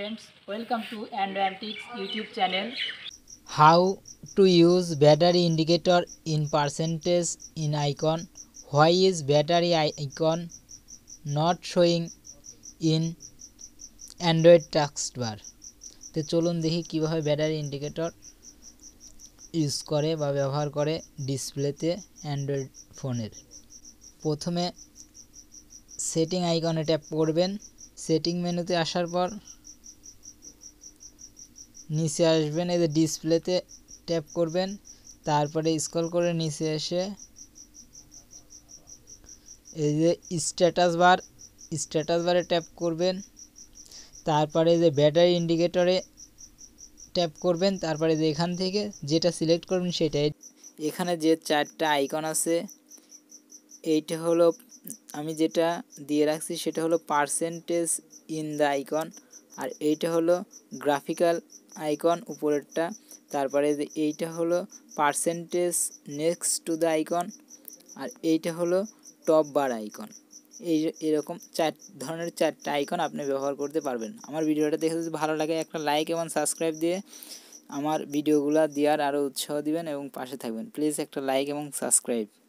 Friends, welcome to AndroAntics YouTube channel. How to use battery indicator in percentage in icon? Why is battery icon not showing in Android taskbar? तो चलून देखी কিভাবে battery indicator use করে বা ব্যবহার করে ডিসপ্লেতে অ্যান্ড্রয়েড ফোনের। প্রথমে সেটিং আইকনে ট্যাপ করবেন। সেটিং মেনুতে আসার পর নিচে আসবেন, এই যে ডিসপ্লেতে ট্যাপ করবেন, তারপরে স্ক্রল করে নিচে এসে এই যে স্ট্যাটাস বারে ট্যাপ করবেন, তারপরে যে ব্যাটারি ইন্ডিকেটরে ট্যাপ করবেন, তারপরে যে এখান থেকে যেটা সিলেক্ট করবেন সেটাই। এখানে যে চারটা আইকন আছে এইটা হলো আমি যেটা দিয়ে রাখছি সেটা হলো পার্সেন্টেজ ইন দ্য আইকন, আর এইটা হলো গ্রাফিক্যাল আইকন উপরেরটা, তারপরে যে এইটা হলো percentage next to the icon, আর এইটা হলো টপ বার আইকন। এই এরকম চার ধরনের চারটা আইকন আপনি ব্যবহার করতে পারবেন। আমার ভিডিওটা দেখে যদি ভালো লাগে একটা লাইক এবং সাবস্ক্রাইব দিয়ে আমার ভিডিওগুলো দেওয়ার আরও উৎসাহ দিবেন এবং পাশে থাকবেন। প্লিজ একটা লাইক এবং সাবস্ক্রাইব।